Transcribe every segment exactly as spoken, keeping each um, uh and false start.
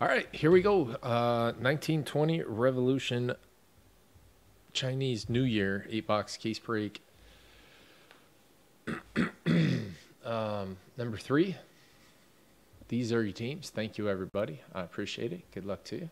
All right, here we go. Uh, nineteen twenty Revolution Chinese New Year, eight box case break. um, number three, these are your teams. Thank you, everybody. I appreciate it. Good luck to you.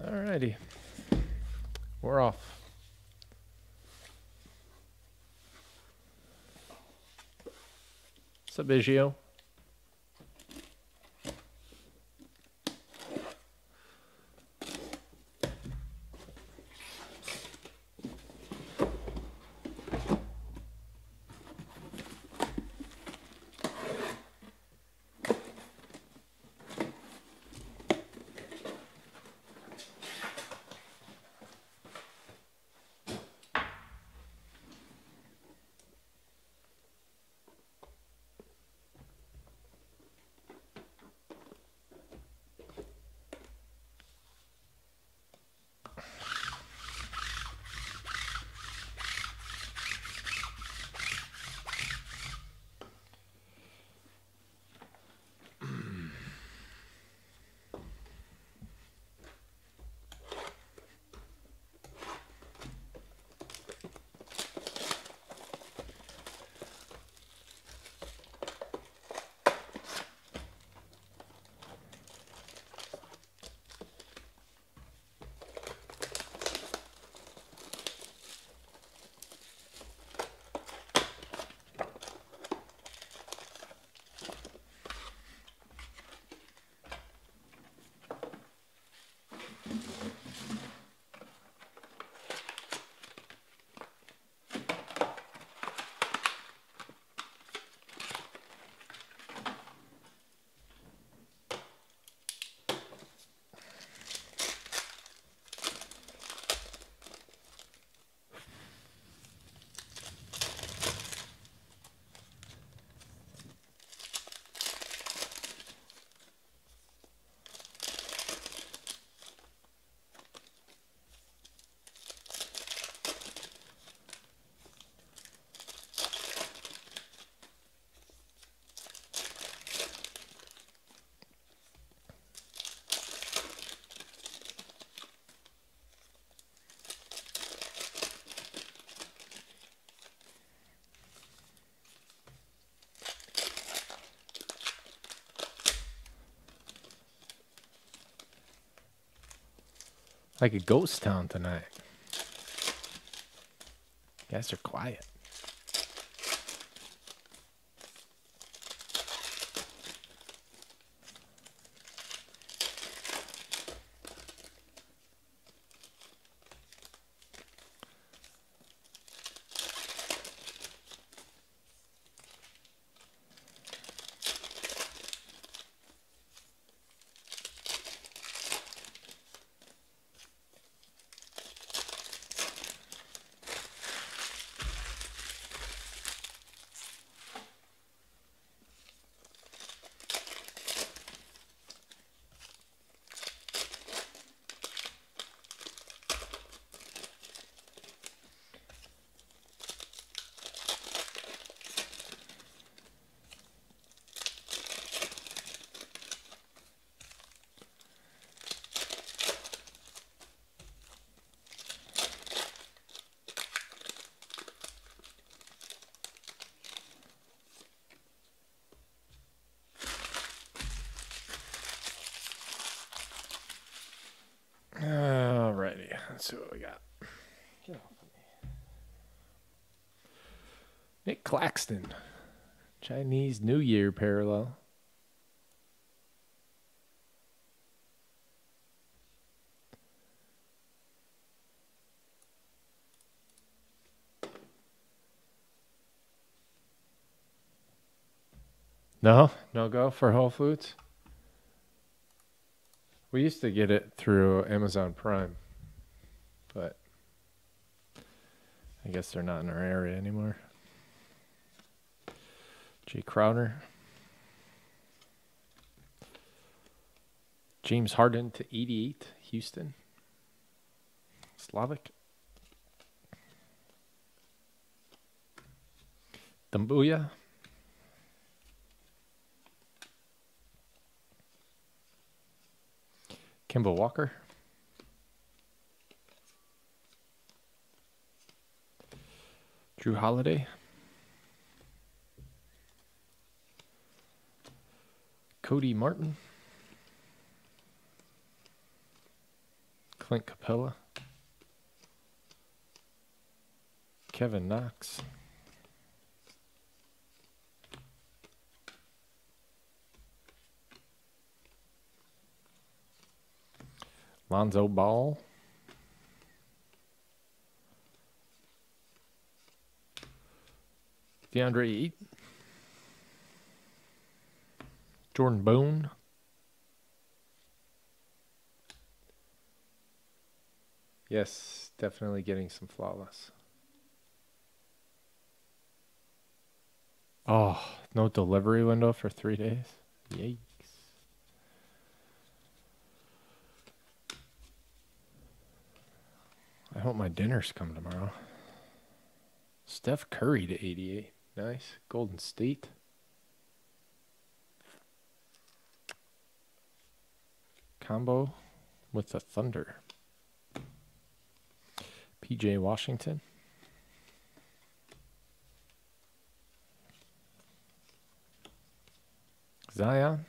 Alrighty, we're off. What's up, Biggio? Like a ghost town tonight. You guys are quiet. Let's see what we got. Get off of me. Nick Claxton. Chinese New Year parallel. No, no go for Whole Foods. We used to get it through Amazon Prime, but I guess they're not in our area anymore. Jay Crowder. James Harden to eighty-eight, Houston. Slavic. Doumbouya. Kimball Walker. Jrue Holiday. Cody Martin. Clint Capella. Kevin Knox. Lonzo Ball. DeAndre Eaton. Jordan Boone. Yes, definitely getting some flawless. Oh, no delivery window for three days. Yay. I hope my dinners come tomorrow. Steph Curry to eighty-eight. Nice. Golden State. Combo with the Thunder. P J Washington. Zion.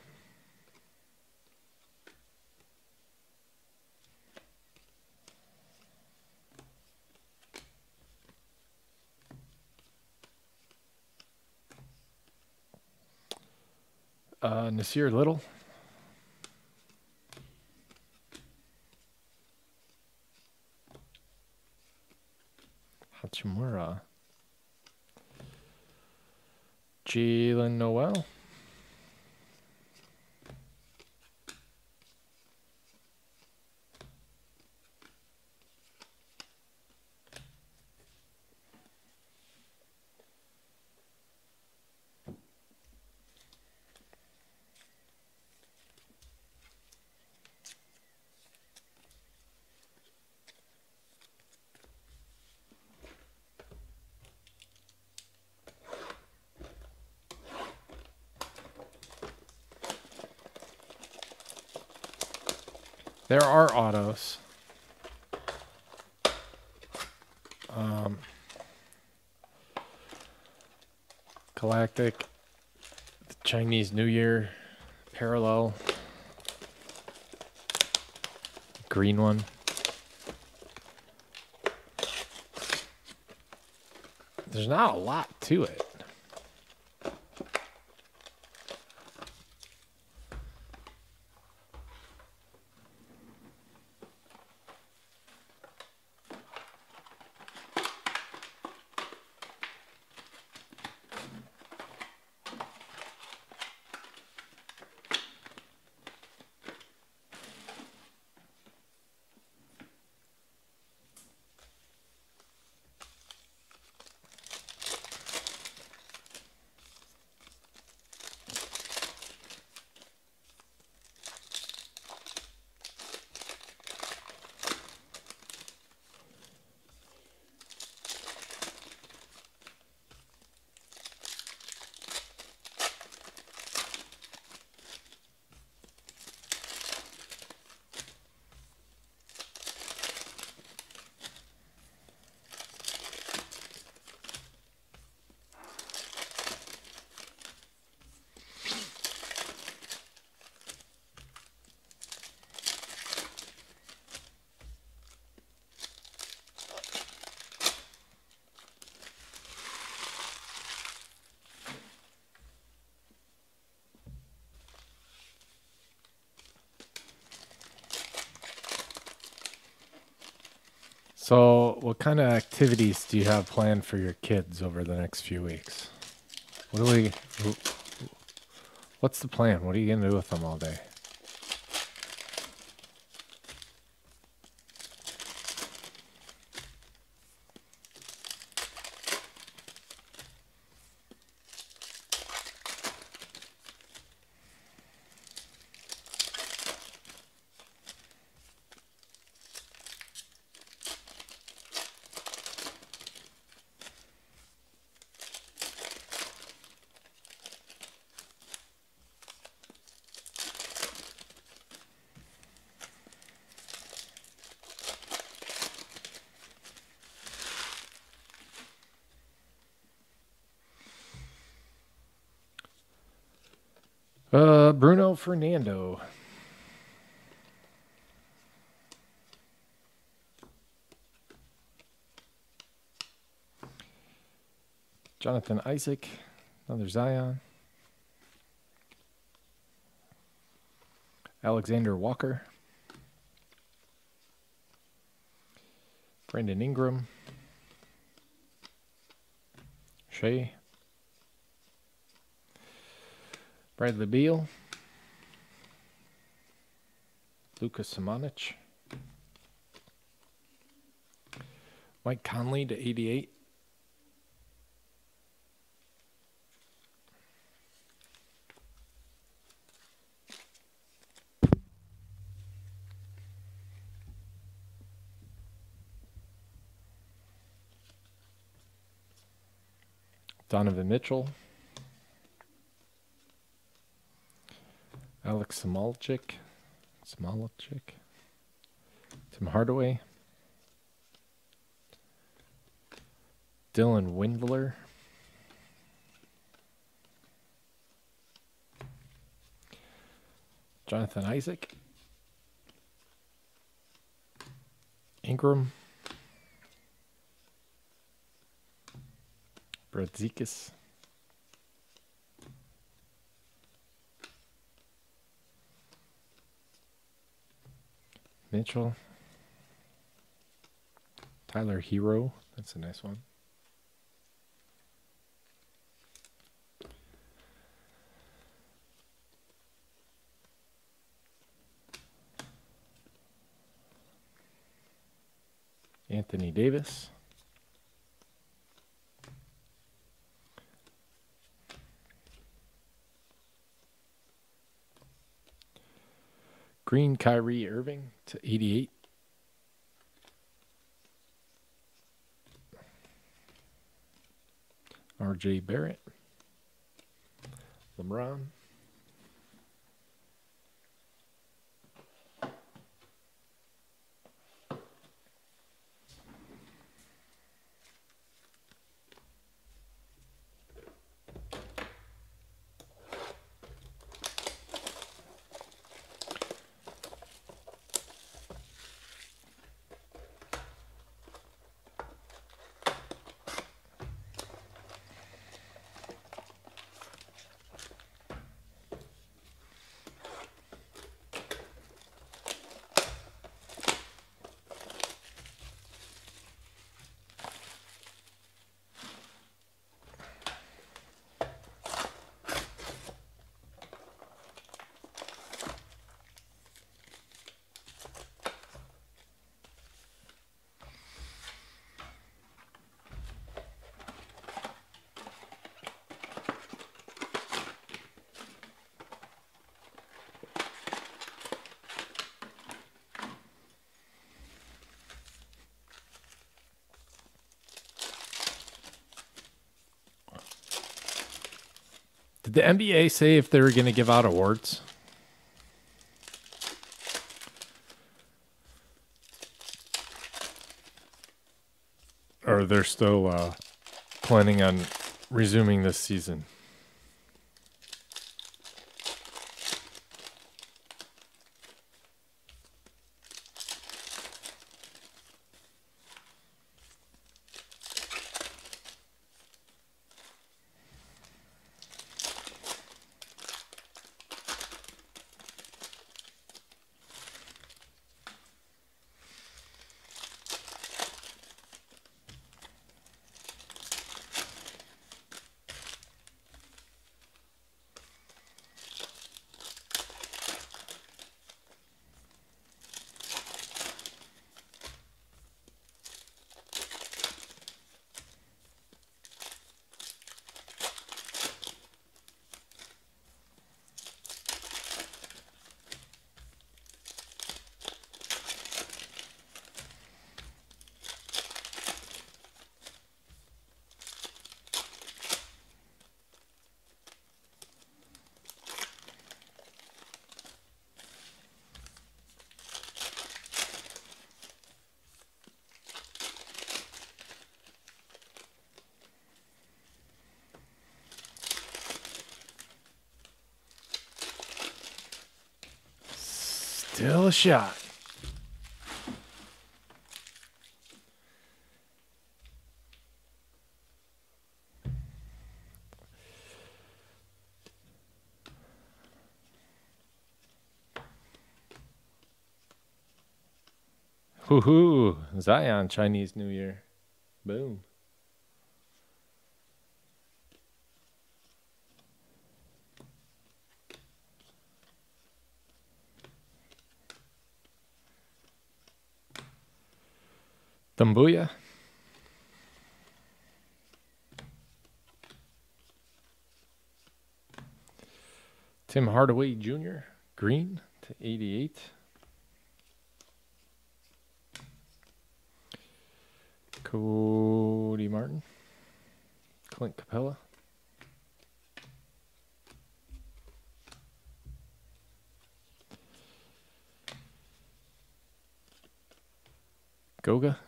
Uh, Nasir Little. Hachimura. Jalen Nowell. There are autos. Um, Galactic, the Chinese New Year, parallel, green one. There's not a lot to it. So what kind of activities do you have planned for your kids over the next few weeks? What do we, what's the plan? What are you going to do with them all day? Uh, Bruno Fernando. Jonathan Isaac. Another Zion. Alexander Walker. Brandon Ingram. Shea. Bradley Beal, Luka Samanic, Mike Conley to eighty-eight, Donovan Mitchell, Alex Samolchik, Samolchik, Tim Hardaway, Dylan Windler, Jonathan Isaac, Ingram, Bradzikas, Mitchell, Tyler Hero, that's a nice one. Anthony Davis, Green Kyrie Irving to eighty-eight. R J Barrett. LeBron. Did the N B A say if they were going to give out awards? Or they're still uh, planning on resuming this season? Still a shot. Woohoo! Zion, Chinese New Year. Boom. Doumbouya. Tim Hardaway Junior Green to eighty-eight. Cody Martin. Clint Capella. Goga.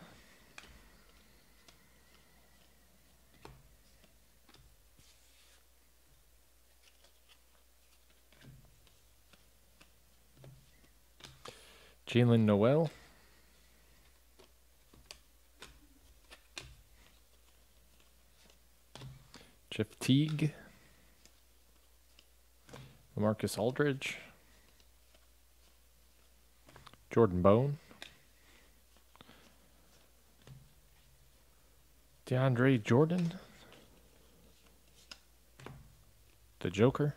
Jalen Nowell. Jeff Teague. Lamarcus Aldridge. Jordan Boone. DeAndre Jordan. The Joker.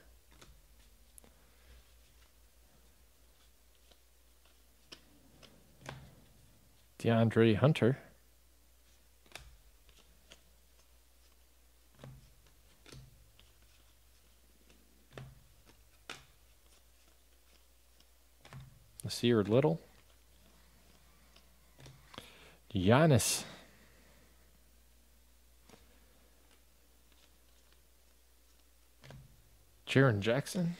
DeAndre Hunter. Nasir Little. Giannis. Jaren Jackson.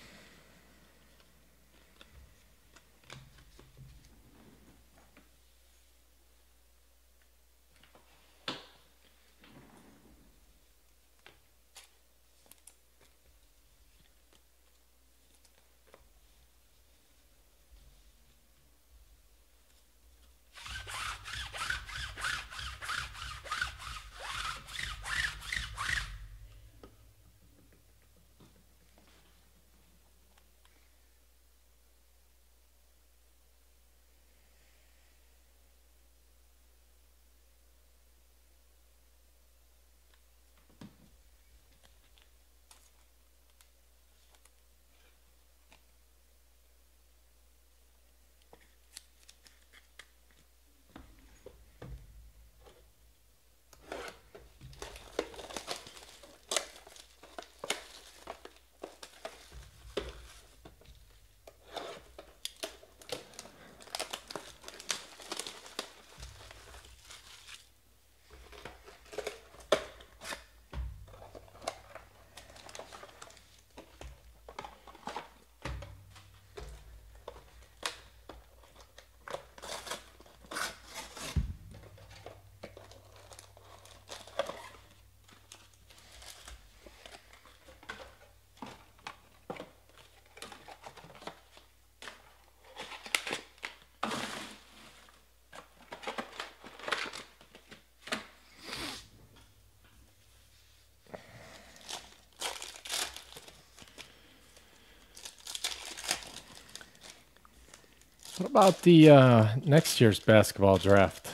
What about the uh, next year's basketball draft?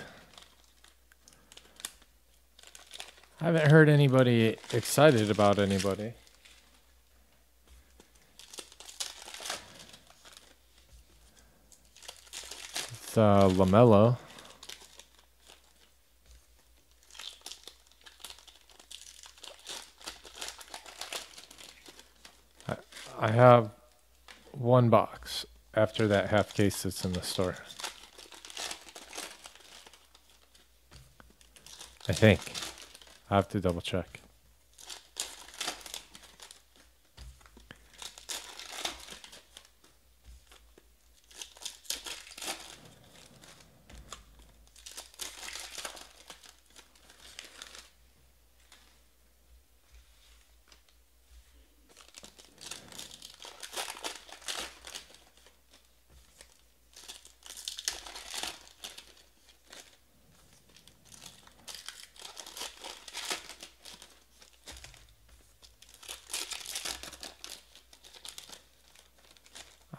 I haven't heard anybody excited about anybody. It's uh, LaMelo. I, I have one box. After that half case sits in the store. I think. I have to double check.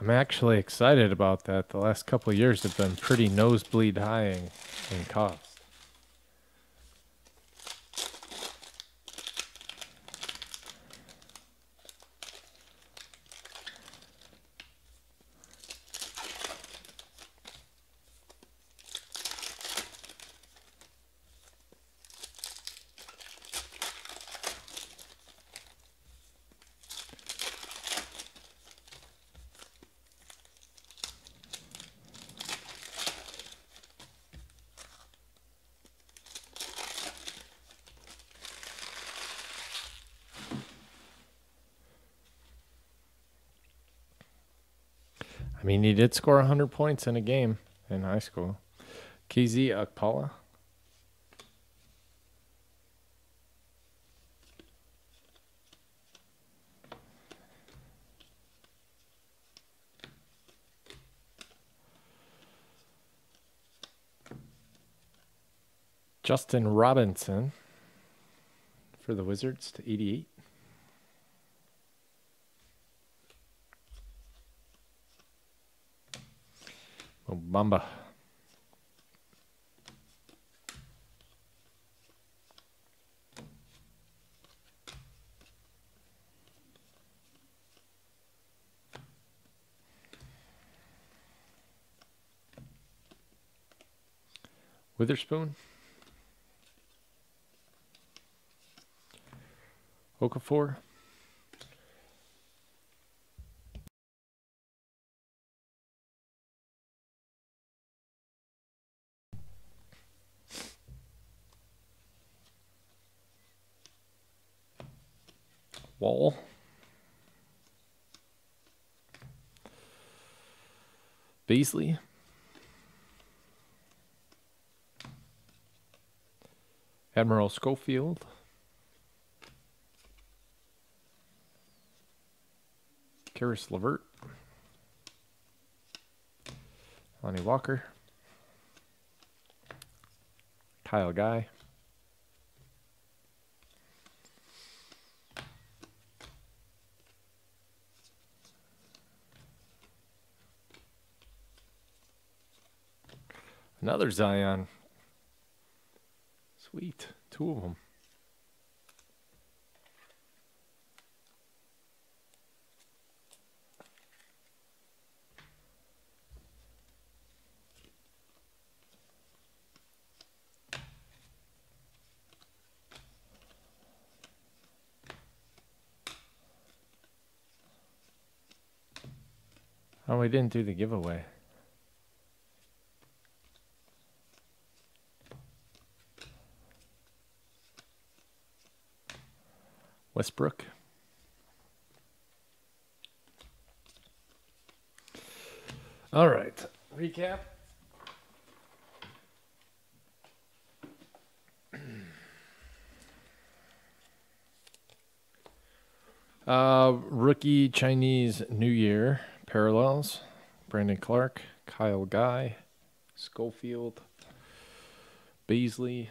I'm actually excited about that. The last couple of years have been pretty nosebleed high in, in cost. I mean, he did score one hundred points in a game in high school. Kizi Akpala. Justin Robinson for the Wizards to eighty-eight. Bamba. Witherspoon. Okafor. Wall. Beasley. Admiral Schofield. Karis LeVert. Lonnie Walker. Kyle Guy. Another Zion. Sweet. Two of them. Oh, we didn't do the giveaway. Westbrook. All right. Recap. uh, rookie Chinese New Year parallels. Brandon Clark, Kyle Guy, Schofield, Beasley,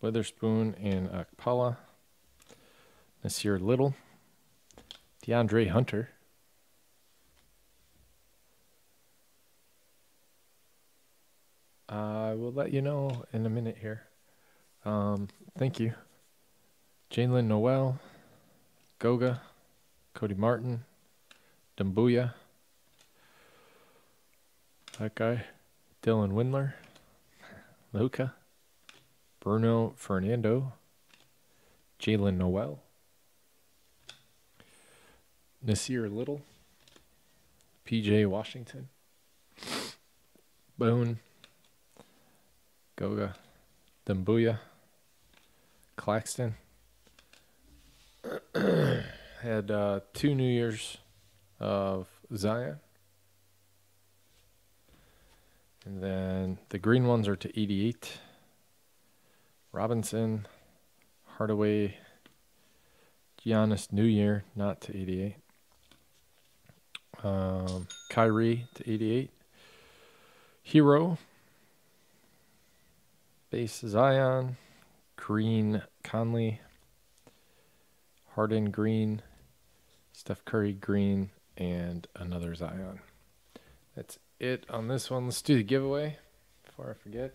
Witherspoon, and Akpala. Nasir Little, DeAndre Hunter, I will let you know in a minute here, um, thank you, Jalen Nowell, Goga, Cody Martin, Doumbouya, that guy, Dylan Windler, Luka, Bruno Fernando, Jalen Nowell, Nasir Little, P J Washington, Boone, Goga, Doumbouya, Claxton. Had uh, two New Year's of Zion. And then the green ones are to eighty-eight. Robinson, Hardaway, Giannis New Year, not to eighty-eight. Um, Kyrie to eighty-eight. Hero. Base Zion. Green Conley. Harden Green. Steph Curry Green. and another Zion. That's it on this one. Let's do the giveaway before I forget.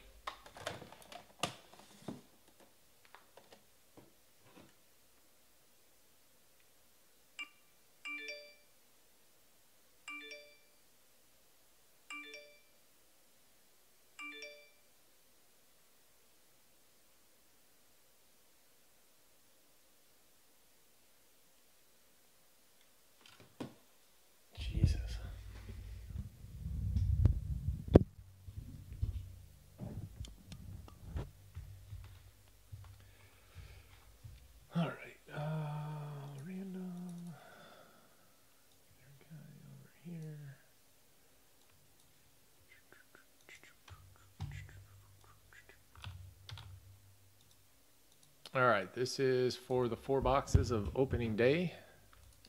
All right, this is for the four boxes of opening day.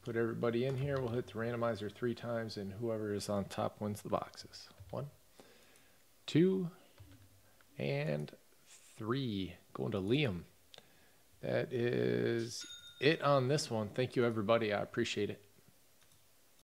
Put everybody in here. We'll hit the randomizer three times, and whoever is on top wins the boxes. One, two, and three. Going to Liam. That is it on this one. Thank you, everybody. I appreciate it.